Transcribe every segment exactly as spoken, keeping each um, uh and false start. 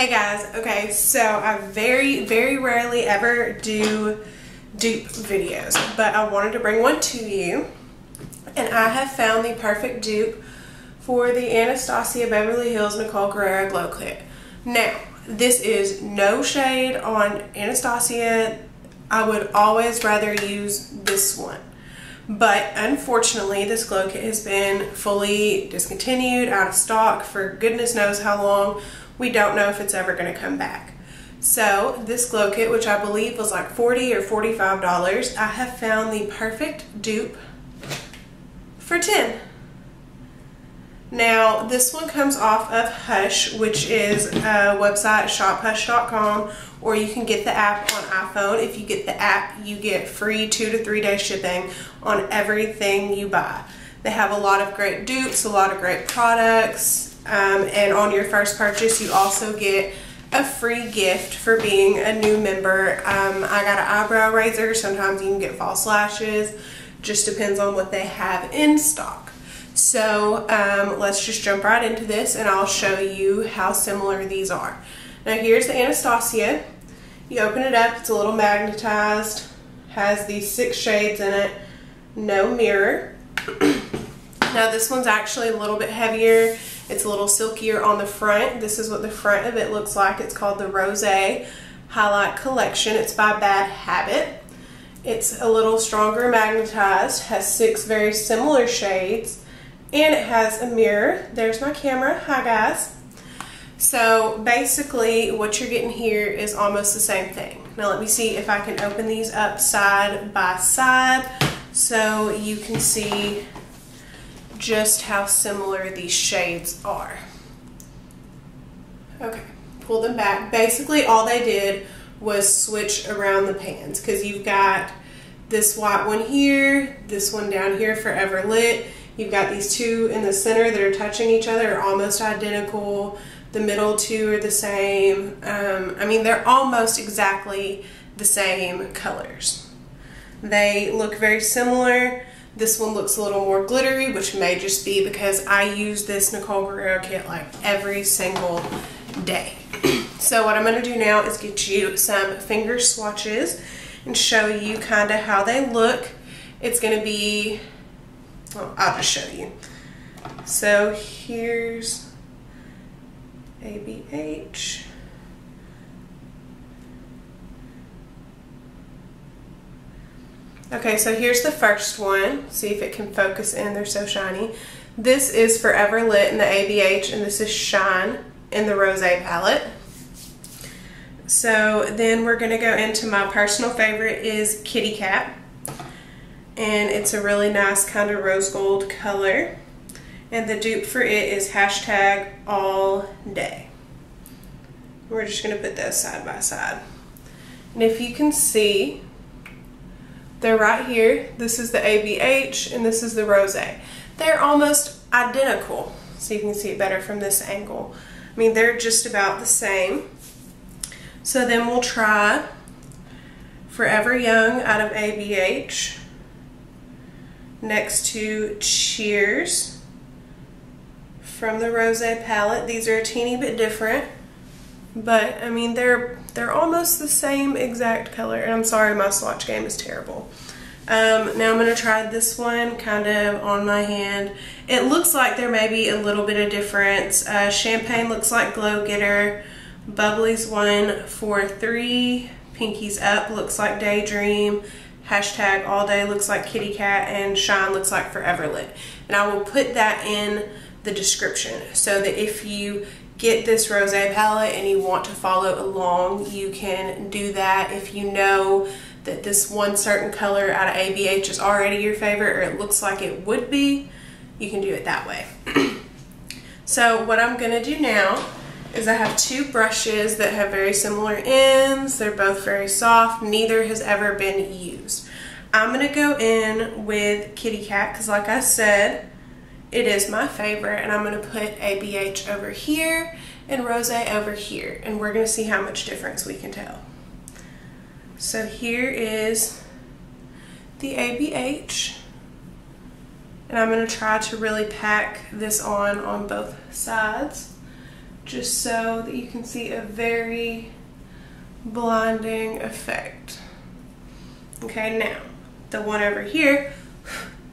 Hey guys, okay, so I very, very rarely ever do dupe videos, but I wanted to bring one to you, and I have found the perfect dupe for the Anastasia Beverly Hills Nicole Guerriero Glow Kit. Now, this is no shade on Anastasia. I would always rather use this one, but unfortunately this glow kit has been fully discontinued, out of stock for goodness knows how long. We don't know if it's ever going to come back. So this glow kit, which I believe was like forty or forty-five dollars, I have found the perfect dupe for ten dollars. Now this one comes off of Hush, which is a website, shop hush dot com, or you can get the app on iPhone. If you get the app, you get free two to three day shipping on everything you buy. They have a lot of great dupes, a lot of great products, um, and on your first purchase you also get a free gift for being a new member. Um, I got an eyebrow razor. Sometimes you can get false lashes. Just depends on what they have in stock. So um, let's just jump right into this and I'll show you how similar these are. Now here's the Anastasia. You open it up, it's a little magnetized, has these six shades in it, no mirror. Now this one's actually a little bit heavier, it's a little silkier on the front. This is what the front of it looks like. It's called the Rose Highlight Collection. It's by Bad Habit. It's a little stronger magnetized, has six very similar shades, and it has a mirror. There's my camera. Hi guys. So basically what you're getting here is almost the same thing. Now let me see if I can open these up side by side so you can see just how similar these shades are. Okay, pull them back. Basically all they did was switch around the pans, because you've got this white one here, this one down here, Forever Lit. You've got these two in the center that are touching each other, are almost identical. The middle two are the same. Um, I mean, they're almost exactly the same colors. They look very similar. This one looks a little more glittery, which may just be because I use this Nicole Guerriero kit like every single day. So what I'm going to do now is get you some finger swatches and show you kind of how they look. It's going to be... well, I'll just show you. So here's A B H. Okay, so here's the first one. See if it can focus in. They're so shiny. This is Forever Lit in the A B H, and this is Shine in the Rose palette. So then we're going to go into my personal favorite, is Kitty Cat. And it's a really nice kind of rose gold color. And the dupe for it is hashtag all day. We're just going to put those side by side. And if you can see, they're right here. This is the A B H and this is the Rose. They're almost identical. So you can see it better from this angle. I mean, they're just about the same. So then we'll try Forever Young out of A B H. Next to Cheers from the Rose palette. These are a teeny bit different, but I mean they're they're almost the same exact color. And I'm sorry, my swatch game is terrible. Um, now I'm going to try this one kind of on my hand. It looks like there may be a little bit of difference. Uh, Champagne looks like Glow Getter. Bubbly's one four three. Pinkies Up looks like Daydream. Hashtag all day looks like Kitty Cat, and Shine looks like Forever Lit. And I will put that in the description so that if you get this rose palette and you want to follow along, you can do that. If you know that this one certain color out of A B H is already your favorite, or it looks like it would be, you can do it that way. So what I'm going to do now is I have two brushes that have very similar ends. They're both very soft. Neither has ever been used. I'm going to go in with Kitty Cat because, like I said, it is my favorite. And I'm going to put A B H over here and Rose over here. And we're going to see how much difference we can tell. So here is the A B H. And I'm going to try to really pack this on on both sides. just so that you can see a very blinding effect. Okay, now the one over here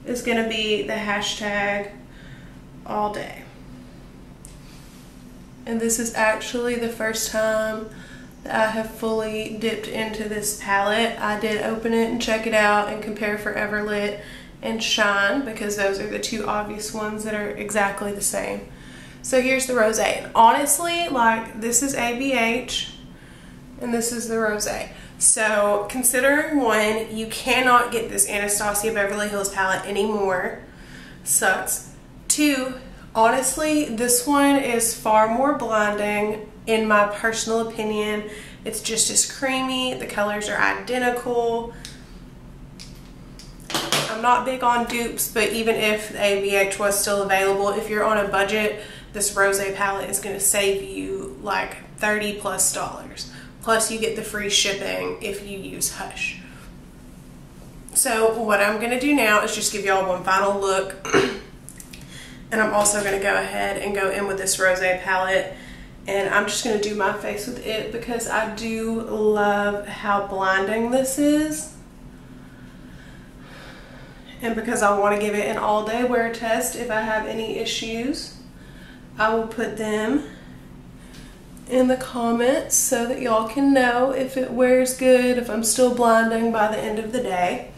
is going to be the hashtag all day. And this is actually the first time that I have fully dipped into this palette. I did open it and check it out and compare Forever Lit and Shine, because those are the two obvious ones that are exactly the same. So here's the rosé. And honestly, like, this is A B H and this is the rosé. So considering one, you cannot get this Anastasia Beverly Hills palette anymore. Sucks. Two, honestly, this one is far more blinding in my personal opinion. It's just as creamy. The colors are identical. I'm not big on dupes, but even if the A B H was still available, if you're on a budget, this rosé palette is going to save you like thirty plus dollars. Plus you get the free shipping if you use Hush. So what I'm going to do now is just give y'all one final look. And I'm also going to go ahead and go in with this rosé palette. And I'm just going to do my face with it because I do love how blinding this is. And because I want to give it an all day wear test, if I have any issues, I will put them in the comments so that y'all can know if it wears good, if I'm still blinding by the end of the day.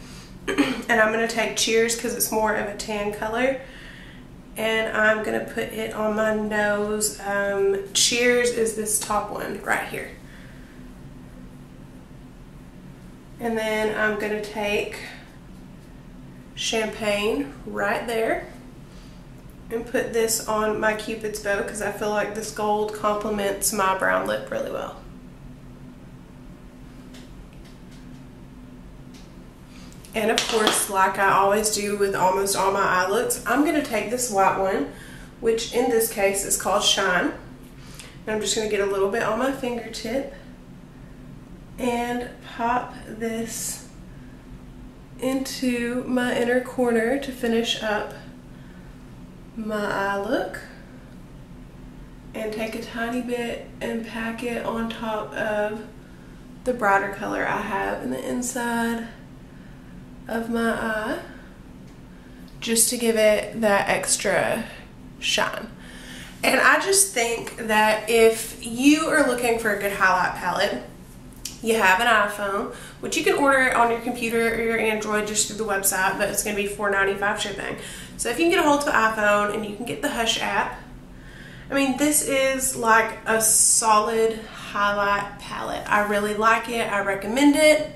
And I'm going to take Cheers because it's more of a tan color, and I'm going to put it on my nose. Um, Cheers is this top one right here. And then I'm going to take Champagne right there and put this on my Cupid's bow because I feel like this gold complements my brown lip really well. And of course, like I always do with almost all my eye looks, I'm going to take this white one, which in this case is called Shine. And I'm just going to get a little bit on my fingertip and pop this into my inner corner to finish up my eye look, and take a tiny bit and pack it on top of the brighter color I have in the inside of my eye, just to give it that extra shine. And I just think that if you are looking for a good highlight palette, you have an iPhone, which you can order it on your computer or your Android just through the website, but it's going to be four ninety-five shipping. So if you can get a hold of an iPhone and you can get the Hush app, I mean, this is like a solid highlight palette. I really like it. I recommend it.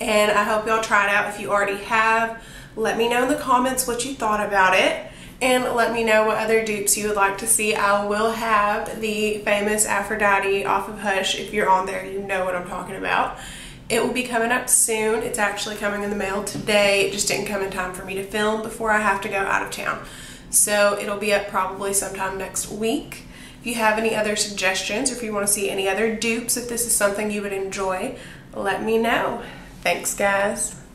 And I hope y'all try it out if you already have. Let me know in the comments what you thought about it. And let me know what other dupes you would like to see. I will have the famous Aphrodite off of Hush. If you're on there, you know what I'm talking about. It will be coming up soon. It's actually coming in the mail today. It just didn't come in time for me to film before I have to go out of town. So it'll be up probably sometime next week. If you have any other suggestions, or if you want to see any other dupes, if this is something you would enjoy, let me know. Thanks, guys.